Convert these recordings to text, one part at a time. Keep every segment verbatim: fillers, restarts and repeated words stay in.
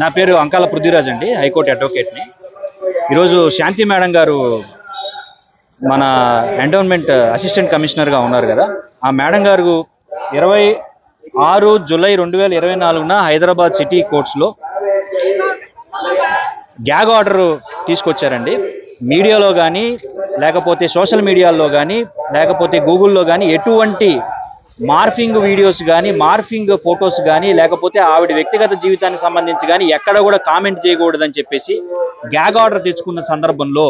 నా పేరు అంకాల పృథ్వీరాజ్ అండి, హైకోర్టు అడ్వకేట్ని. ఈరోజు శాంతి మేడం గారు మన ఎండోన్మెంట్ అసిస్టెంట్ కమిషనర్గా ఉన్నారు కదా, ఆ మేడం గారు ఇరవై ఆరు జూలై రెండు వేల ఇరవై నాలుగున హైదరాబాద్ సిటీ కోర్ట్స్లో గ్యాగ్ ఆర్డర్ తీసుకొచ్చారండి. మీడియాలో కానీ లేకపోతే సోషల్ మీడియాల్లో కానీ లేకపోతే గూగుల్లో కానీ ఎటువంటి మార్ఫింగ్ వీడియోస్ కానీ మార్ఫింగ్ ఫొటోస్ కానీ లేకపోతే ఆవిడ వ్యక్తిగత జీవితానికి సంబంధించి కానీ ఎక్కడ కూడా కామెంట్ చేయకూడదని చెప్పేసి గ్యాగ్ ఆర్డర్ తెచ్చుకున్న సందర్భంలో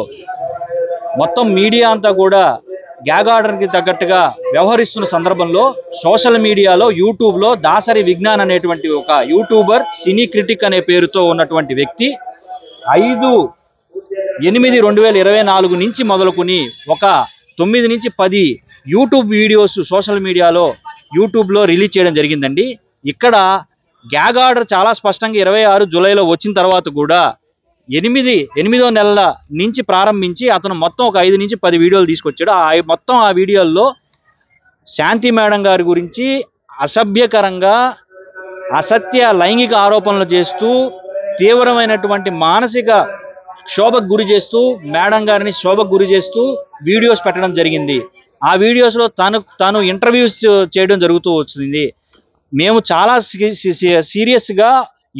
మొత్తం మీడియా అంతా కూడా గ్యాగ్ ఆర్డర్కి తగ్గట్టుగా వ్యవహరిస్తున్న సందర్భంలో సోషల్ మీడియాలో యూట్యూబ్లో దాసరి విజ్ఞాన్ అనేటువంటి ఒక యూట్యూబర్, సినీ క్రిటిక్ అనే పేరుతో ఉన్నటువంటి వ్యక్తి ఐదు ఎనిమిది రెండు వేల ఇరవై నాలుగు నుంచి మొదలుకుని ఒక తొమ్మిది నుంచి పది యూట్యూబ్ వీడియోస్ సోషల్ మీడియాలో యూట్యూబ్లో రిలీజ్ చేయడం జరిగిందండి. ఇక్కడ గ్యాగ్ ఆర్డర్ చాలా స్పష్టంగా ఇరవై ఆరు జూలైలో వచ్చిన తర్వాత కూడా ఎనిమిది ఎనిమిదో నెలల నుంచి ప్రారంభించి అతను మొత్తం ఒక ఐదు నుంచి పది వీడియోలు తీసుకొచ్చాడు. ఆ మొత్తం ఆ వీడియోల్లో శాంతి మేడం గారి గురించి అసభ్యకరంగా అసత్య లైంగిక ఆరోపణలు చేస్తూ తీవ్రమైనటువంటి మానసిక క్షోభకు గురి చేస్తూ మేడం గారిని క్షోభకు గురి చేస్తూ వీడియోస్ పెట్టడం జరిగింది. ఆ వీడియోస్లో తాను తాను ఇంటర్వ్యూస్ చేయడం జరుగుతూ వచ్చింది. మేము చాలా సీరియస్గా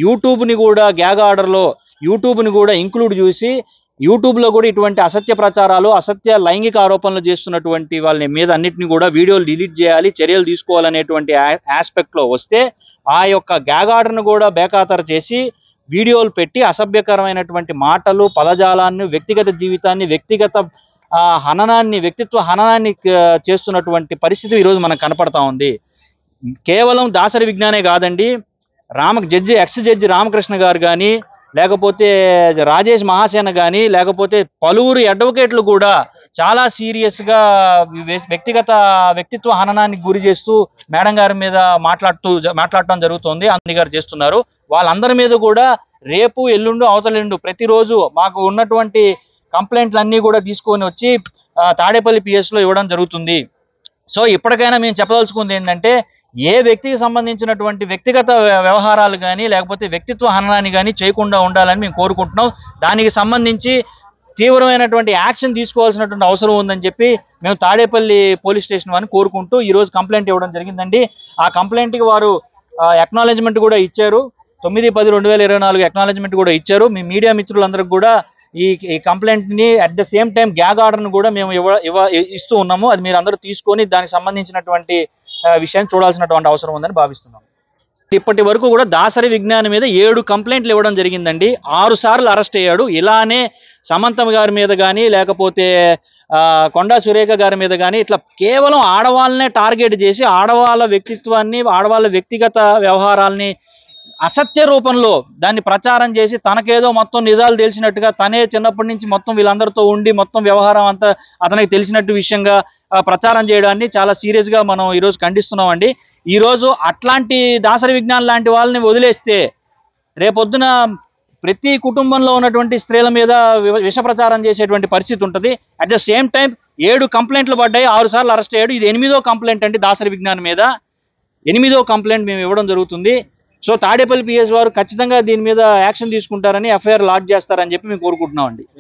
యూట్యూబ్ని కూడా గ్యాగ్ ఆర్డర్లో యూట్యూబ్ని కూడా ఇంక్లూడ్ చూసి యూట్యూబ్లో కూడా ఇటువంటి అసత్య ప్రచారాలు అసత్య లైంగిక ఆరోపణలు చేస్తున్నటువంటి వాళ్ళని మీద అన్నింటినీ కూడా వీడియోలు డిలీట్ చేయాలి, చర్యలు తీసుకోవాలనేటువంటి ఆస్పెక్ట్లో వస్తే ఆ యొక్క గ్యాగ్ ఆర్డర్ను కూడా బేఖాతరు చేసి వీడియోలు పెట్టి అసభ్యకరమైనటువంటి మాటలు, పదజాలాన్ని, వ్యక్తిగత జీవితాన్ని, వ్యక్తిగత హననాన్ని, వ్యక్తిత్వ హననాన్ని చేస్తున్నటువంటి పరిస్థితి ఈరోజు మనకు కనపడతా ఉంది. కేవలం దాసరి విజ్ఞానే కాదండి, Rama judge ex judge Ramakrishna garu కానీ లేకపోతే రాజేష్ మహాసేన కానీ లేకపోతే పలువురు అడ్వకేట్లు కూడా చాలా సీరియస్గా వ్యక్తిగత వ్యక్తిత్వ హననానికి గురి చేస్తూ మేడం గారి మీద మాట్లాడుతూ మాట్లాడటం జరుగుతుంది, అంది గారు చేస్తున్నారు. వాళ్ళందరి మీద కూడా రేపు ఎల్లుండు అవతలెండు ప్రతిరోజు మాకు ఉన్నటువంటి కంప్లైంట్లన్నీ కూడా తీసుకొని వచ్చి తాడేపల్లి పిఎస్లో ఇవ్వడం జరుగుతుంది. సో ఇప్పటికైనా మేము చెప్పదలుచుకుంది ఏంటంటే ఏ వ్యక్తికి సంబంధించినటువంటి వ్యక్తిగత వ్యవహారాలు కానీ లేకపోతే వ్యక్తిత్వ హననాన్ని కానీ చేయకుండా ఉండాలని మేము కోరుకుంటున్నాం. దానికి సంబంధించి తీవ్రమైనటువంటి యాక్షన్ తీసుకోవాల్సినటువంటి అవసరం ఉందని చెప్పి మేము తాడేపల్లి పోలీస్ స్టేషన్ వారిని కోరుకుంటూ ఈరోజు కంప్లైంట్ ఇవ్వడం జరిగిందండి. ఆ కంప్లైంట్కి వారు ఎక్నాలజ్మెంట్ కూడా ఇచ్చారు, తొమ్మిది పది రెండు వేల ఇరవై నాలుగు ఎక్నాలజ్మెంట్ కూడా ఇచ్చారు. మీ మీడియా మిత్రులందరికీ కూడా ఈ కంప్లైంట్ ని at the same time gag order ను కూడా మేము ఇస్తూ ఉన్నాము. అది మీరు అందరూ తీసుకొని దానికి సంబంధించినటువంటి విషయాన్ని చూడాల్సినటువంటి అవసరం ఉందని భావిస్తున్నాము. ఇప్పటి వరకు కూడా దాసరి విజ్ఞానం మీద ఏడు కంప్లైంట్లు ఇవ్వడం జరిగిందండి. ఆరు సార్లు అరెస్ట్ అయ్యాడు. ఇలానే సమంతం గారి మీద కానీ లేకపోతే కొండా సురేఖ గారి మీద కానీ ఇట్లా కేవలం ఆడవాళ్ళనే టార్గెట్ చేసి ఆడవాళ్ళ వ్యక్తిత్వాన్ని ఆడవాళ్ళ వ్యక్తిగత వ్యవహారాలని అసత్య రూపంలో దాన్ని ప్రచారం చేసి తనకేదో మొత్తం నిజాలు తెలిసినట్టుగా తనే చిన్నప్పటి నుంచి మొత్తం వీళ్ళందరితో ఉండి మొత్తం వ్యవహారం అంతా అతనికి తెలిసినట్టు విషయంగా ప్రచారం చేయడాన్ని చాలా సీరియస్గా మనం ఈరోజు ఖండిస్తున్నామండి. ఈరోజు అట్లాంటి దాసరి విజ్ఞానం లాంటి వాళ్ళని వదిలేస్తే రేపొద్దున ప్రతి కుటుంబంలో ఉన్నటువంటి స్త్రీల మీద విష ప్రచారం చేసేటువంటి పరిస్థితి ఉంటుంది. అట్ ద సేమ్ టైం ఏడు కంప్లైంట్లు పడ్డాయి, ఆరు సార్లు అరెస్ట్ అయ్యాడు. ఇది ఎనిమిదో కంప్లైంట్ అండి. దాసరి విజ్ఞానం మీద ఎనిమిదో కంప్లైంట్ మేము ఇవ్వడం జరుగుతుంది. సో తాడేపల్లి పిఎస్ వారు ఖచ్చితంగా దీని మీద యాక్షన్ తీసుకుంటారని ఎఫ్ఐఆర్ లాడ్జ్ చేస్తారని చెప్పి మేము కోరుకుంటున్నామండి.